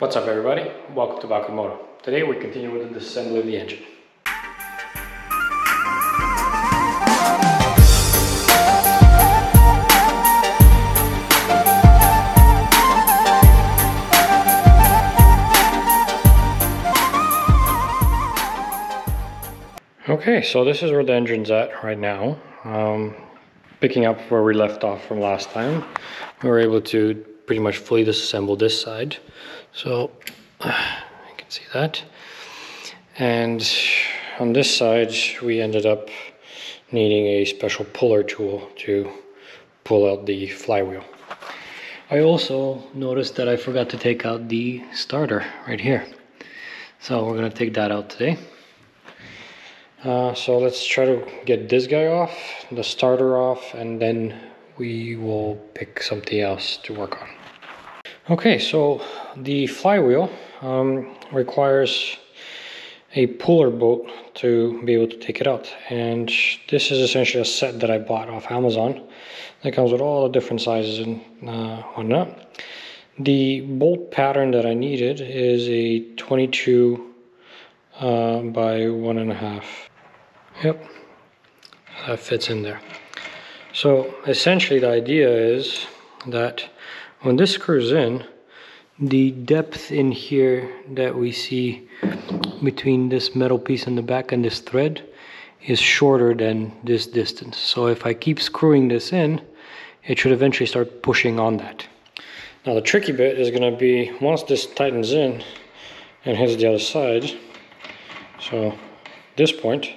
What's up everybody, welcome to Balkan Moto. Today we continue with the disassembly of the engine. Okay, so this is where the engine's at right now. Picking up where we left off from last time, we were able to pretty much fully disassemble this side. So you can see that. And on this side, we ended up needing a special puller tool to pull out the flywheel. I also noticed that I forgot to take out the starter right here. So we're gonna take that out today. So let's try to get this guy off, the starter off, and then we will pick something else to work on. Okay, so the flywheel requires a puller bolt to be able to take it out, and this is essentially a set that I bought off Amazon that comes with all the different sizes and whatnot. The bolt pattern that I needed is a 22 by 1.5. Yep, that fits in there. So essentially the idea is that when this screws in, the depth in here that we see between this metal piece in the back and this thread is shorter than this distance. So if I keep screwing this in, it should eventually start pushing on that. Now the tricky bit is going to be once this tightens in and hits the other side, so this point,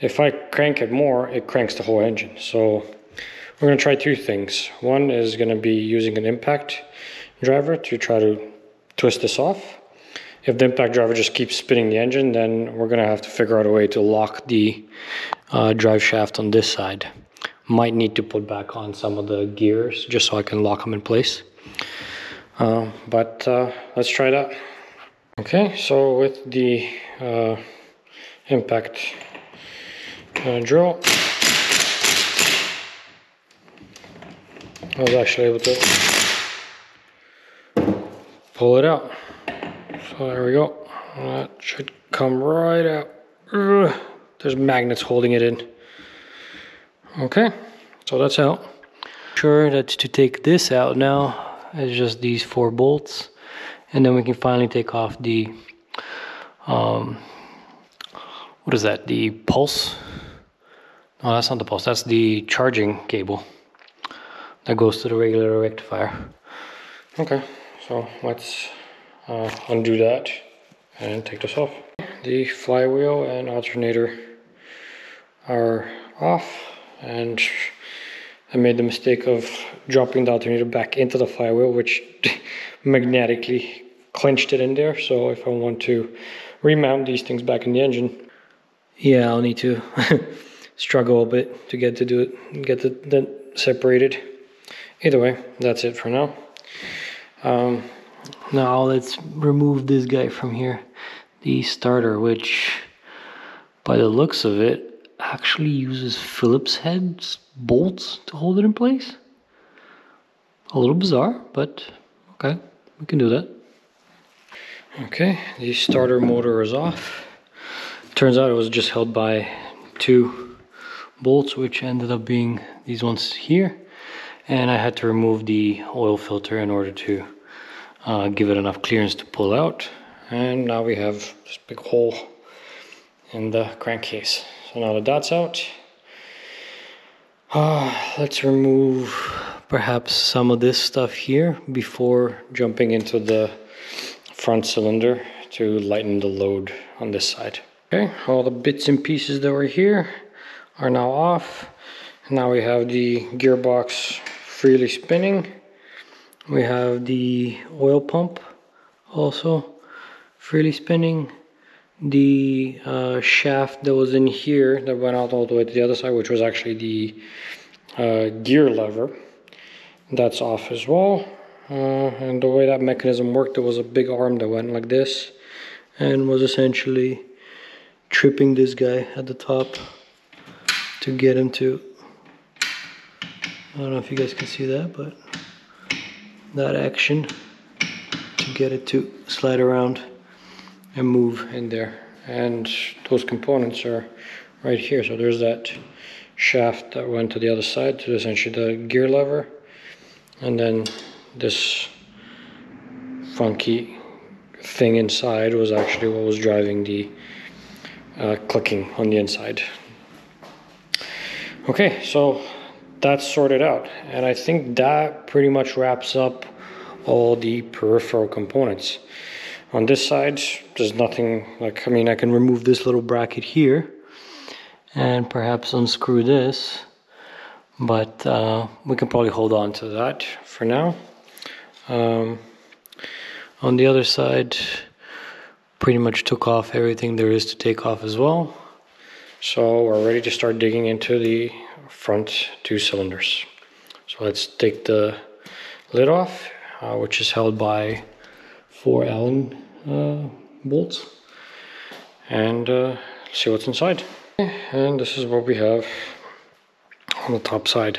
if I crank it more, it cranks the whole engine. So we're going to try two things. One is going to be using an impact driver to try to twist this off. If the impact driver just keeps spinning the engine, then we're going to have to figure out a way to lock the drive shaft on this side. Might need to put back on some of the gears just so I can lock them in place. But let's try that. Okay, so with the impact drill, I was actually able to pull it out. So there we go. That should come right out. Ugh, there's magnets holding it in. Okay, so that's out. Sure, that's to take this out now. It's just these four bolts. And then we can finally take off the, what is that? The pulse? No, that's not the pulse. That's the charging cable that goes to the regular rectifier. Okay, so let's undo that and take this off. The flywheel and alternator are off, and I made the mistake of dropping the alternator back into the flywheel, which magnetically clenched it in there. So if I want to remount these things back in the engine, yeah, I'll need to struggle a bit to get it separated. Either way, that's it for now. Now let's remove this guy from here, the starter, which by the looks of it actually uses Phillips head bolts to hold it in place. A little bizarre, but okay, we can do that. Okay, the starter motor is off. Turns out it was just held by two bolts, which ended up being these ones here. And I had to remove the oil filter in order to give it enough clearance to pull out. And now we have this big hole in the crankcase. So now that that's out, let's remove perhaps some of this stuff here before jumping into the front cylinder to lighten the load on this side. Okay, all the bits and pieces that were here are now off. Now we have the gearbox freely spinning. We have the oil pump also freely spinning. The shaft that was in here that went out all the way to the other side, which was actually the gear lever, that's off as well. And the way that mechanism worked, there was a big arm that went like this and was essentially tripping this guy at the top to get him to, I don't know if you guys can see that, but that action to get it to slide around and move in there. And those components are right here. So there's that shaft that went to the other side to essentially the gear lever, and then this funky thing inside was actually what was driving the clicking on the inside. Okay, so that's sorted out, and I think that pretty much wraps up all the peripheral components. On this side, there's nothing, like, I mean, I can remove this little bracket here and perhaps unscrew this, but we can probably hold on to that for now. On the other side, pretty much took off everything there is to take off as well. So we're ready to start digging into the front two cylinders. So let's take the lid off, which is held by 4 Allen bolts, and see what's inside. And this is what we have on the top side,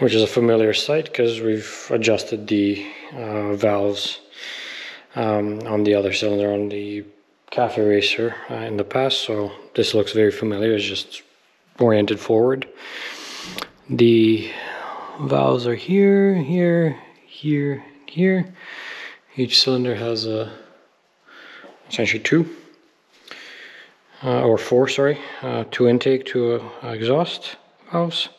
which is a familiar sight because we've adjusted the valves on the other cylinder, on the calf eraser, in the past, so this looks very familiar. It's just oriented forward. The valves are here, here, here, and here. Each cylinder has essentially two, or four, sorry, two intake, two exhaust valves.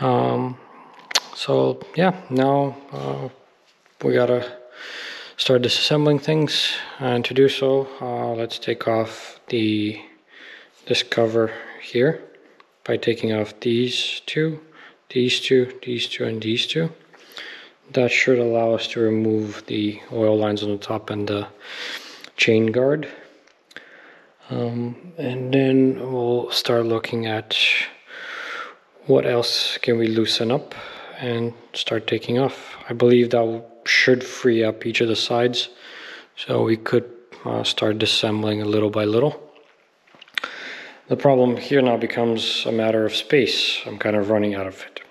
So yeah, now we gotta start disassembling things, and to do so, let's take off this cover here by taking off these two, these two, these two, and these two. That should allow us to remove the oil lines on the top and the chain guard, and then we'll start looking at what else can we loosen up and start taking off. I believe that should free up each of the sides, so we could start disassembling little by little. The problem here now becomes a matter of space. I'm kind of running out of it,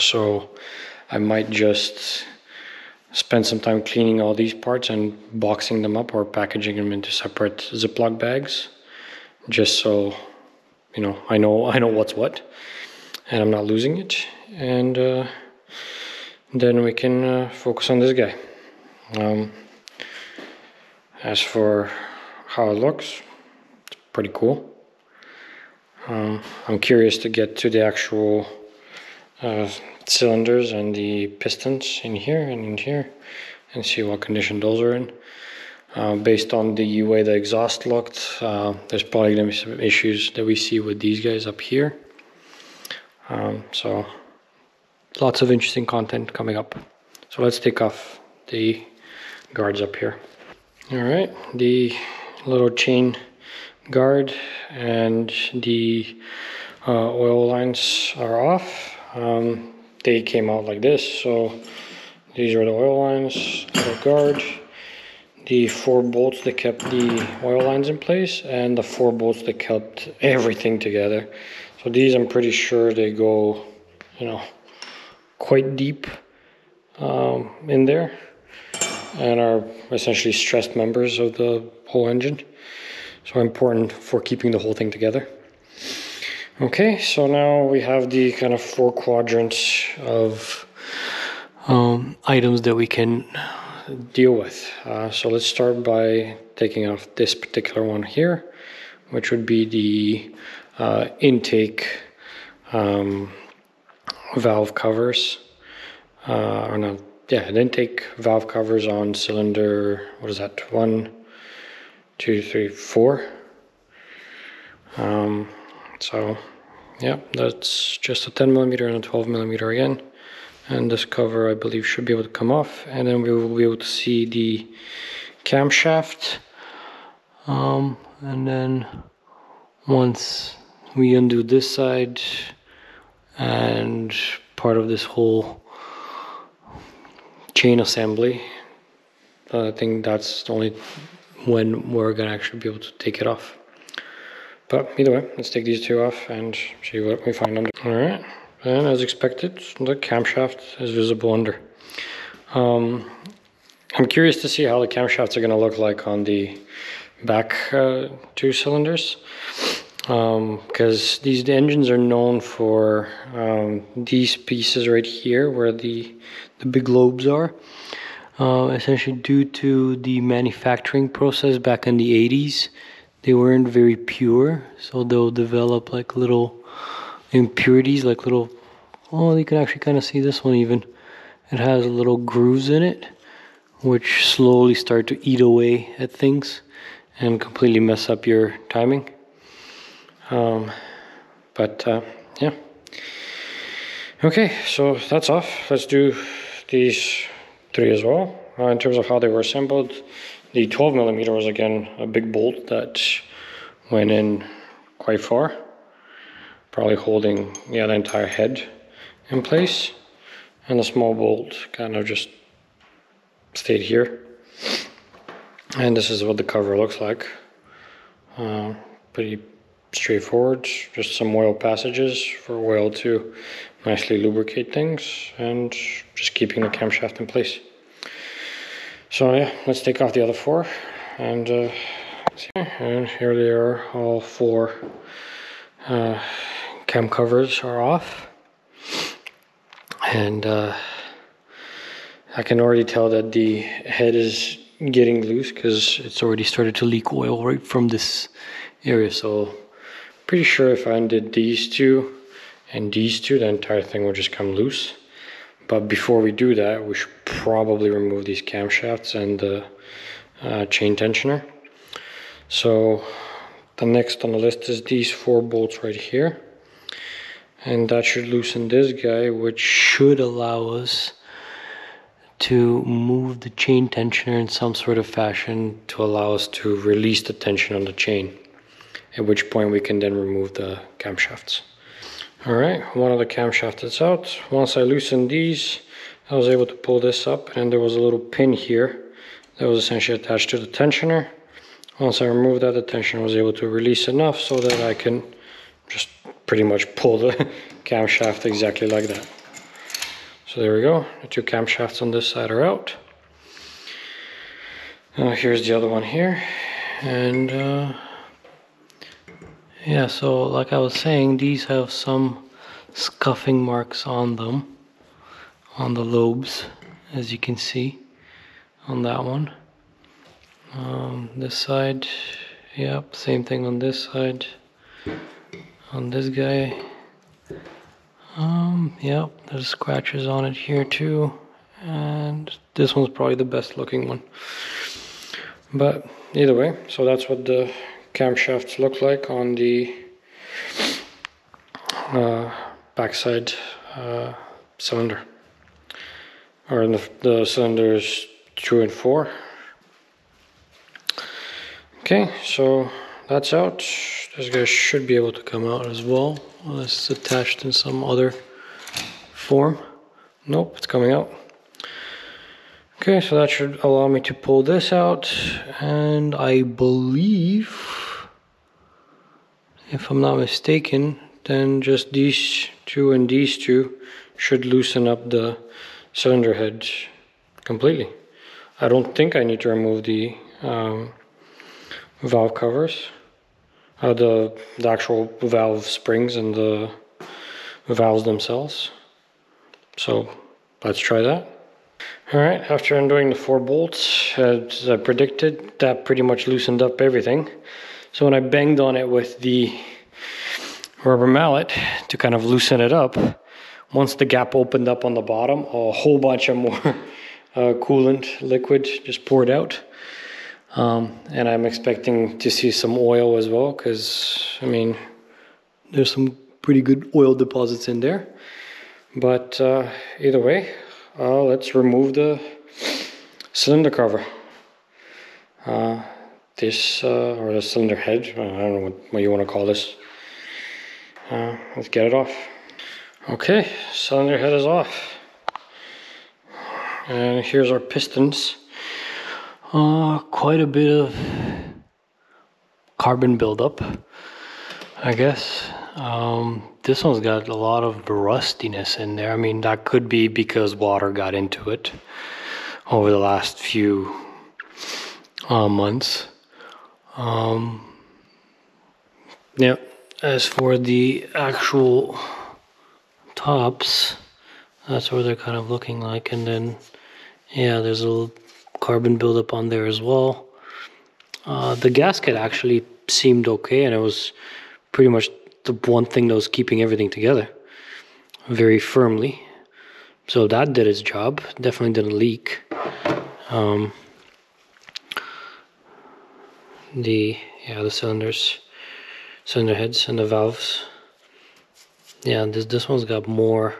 so I might just spend some time cleaning all these parts and boxing them up or packaging them into separate Ziploc bags, just so you know, I know what's what, and I'm not losing it. And then we can focus on this guy. As for how it looks, it's pretty cool. I'm curious to get to the actual cylinders and the pistons in here and in here, and see what condition those are in. Based on the way the exhaust looked, there's probably going to be some issues that we see with these guys up here. So lots of interesting content coming up. So let's take off the guards up here. All right, the little chain guard and the oil lines are off. They came out like this. So these are the oil lines, the guard, the 4 bolts that kept the oil lines in place, and the 4 bolts that kept everything together. So these, I'm pretty sure they go, you know, quite deep in there, and are essentially stressed members of the whole engine, so important for keeping the whole thing together. Okay, so now we have the kind of 4 quadrants of items that we can deal with. So let's start by taking off this particular one here, which would be the intake valve covers, or not, yeah, the intake valve covers on cylinder, what is that, 1, 2, 3, 4. So yeah, that's just a 10mm and a 12mm again, and this cover I believe should be able to come off, and then we will be able to see the camshaft, and then once we undo this side and part of this whole chain assembly, I think that's the only when we're gonna actually be able to take it off. But either way, let's take these two off and see what we find under. All right, and as expected, the camshaft is visible under. I'm curious to see how the camshafts are going to look like on the back two cylinders, because these engines are known for these pieces right here where the big lobes are, essentially due to the manufacturing process back in the 80s. They weren't very pure, so they'll develop like little impurities, like little, oh, you can actually kind of see this one even. It has little grooves in it, which slowly start to eat away at things and completely mess up your timing. Yeah. Okay, so that's off. Let's do these three as well. In terms of how they were assembled, the 12mm was again a big bolt that went in quite far, probably holding the entire head in place, and the small bolt kind of just stayed here. And this is what the cover looks like. Pretty straightforward, just some oil passages for oil to nicely lubricate things and just keeping the camshaft in place. So yeah, let's take off the other four, and here they are, all four cam covers are off, and I can already tell that the head is getting loose because it's already started to leak oil right from this area. So pretty sure if I undid these two and these two, the entire thing will just come loose. But before we do that, we should probably remove these camshafts and the chain tensioner. So the next on the list is these four bolts right here. And that should loosen this guy, which should allow us to move the chain tensioner in some sort of fashion to allow us to release the tension on the chain, at which point we can then remove the camshafts. Alright, one of the camshafts is out. Once I loosened these, I was able to pull this up, and there was a little pin here that was essentially attached to the tensioner. Once I removed that, the tensioner was able to release enough so that I can just pretty much pull the camshaft exactly like that. So there we go, the two camshafts on this side are out. Here's the other one here, and yeah, so like I was saying, these have some scuffing marks on them, on the lobes, as you can see on that one. This side, yep, same thing on this side, on this guy. Yep, there's scratches on it here too, and this one's probably the best looking one. But either way, so that's what the camshafts look like on the backside cylinder, or in the cylinders 2 and 4. Okay, so that's out. This guy should be able to come out as well, unless it's attached in some other form. Nope, it's coming out. Okay, so that should allow me to pull this out, and I believe, if I'm not mistaken, then just these two and these two should loosen up the cylinder head completely. I don't think I need to remove the valve covers, the actual valve springs and the valves themselves. So let's try that. Alright, after undoing the four bolts, as I predicted, that pretty much loosened up everything. So when I banged on it with the rubber mallet to kind of loosen it up, once the gap opened up on the bottom, a whole bunch of more coolant liquid just poured out. And I'm expecting to see some oil as well, because, I mean, there's some pretty good oil deposits in there. But either way, let's remove the cylinder cover. Or the cylinder head, I don't know what you want to call this. Let's get it off. Okay, cylinder head is off. And here's our pistons. Quite a bit of carbon buildup, I guess. This one's got a lot of rustiness in there. I mean, that could be because water got into it, over the last few months. Yeah, as for the actual tops, that's what they're kind of looking like. And then, yeah, there's a little carbon buildup on there as well. The gasket actually seemed okay, and it was pretty much the one thing that was keeping everything together very firmly. So that did its job, definitely didn't leak. The cylinders, cylinder heads and the valves. Yeah, this one's got more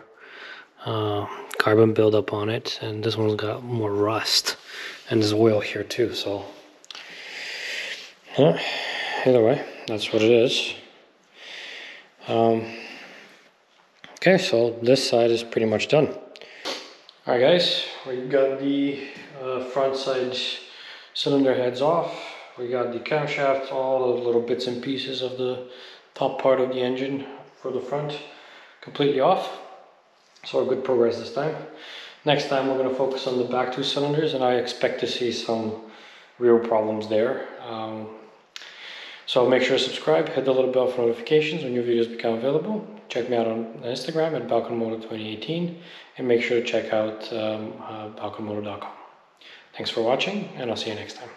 carbon buildup on it, and this one's got more rust, and there's oil here too. So yeah, either way, that's what it is. Okay, so this side is pretty much done. All right, guys, we got the front side cylinder heads off. We got the camshaft, all the little bits and pieces of the top part of the engine for the front completely off. So good progress this time. Next time we're going to focus on the back two cylinders, and I expect to see some real problems there. So make sure to subscribe, hit the little bell for notifications when new videos become available. Check me out on Instagram at Balkan Moto 2018, and make sure to check out balkanmoto.com. Thanks for watching, and I'll see you next time.